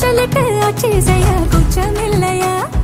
चलट आचे जया कुछ मिल लया।